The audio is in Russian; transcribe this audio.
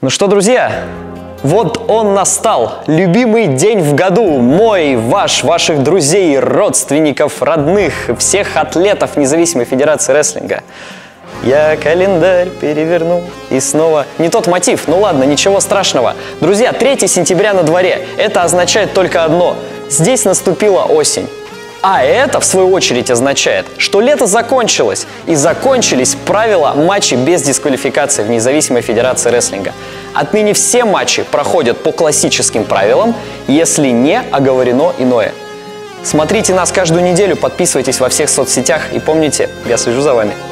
Ну что, друзья, вот он настал, любимый день в году, мой, ваш, ваших друзей, родственников, родных, всех атлетов Независимой Федерации Рестлинга. Я календарь перевернул и снова... Не тот мотив, ну ладно, ничего страшного. Друзья, 3 сентября на дворе, это означает только одно, здесь наступила осень. А это, в свою очередь, означает, что лето закончилось, и закончились правила матчей без дисквалификации в Независимой Федерации Рестлинга. Отныне все матчи проходят по классическим правилам, если не оговорено иное. Смотрите нас каждую неделю, подписывайтесь во всех соцсетях и помните, я слежу за вами.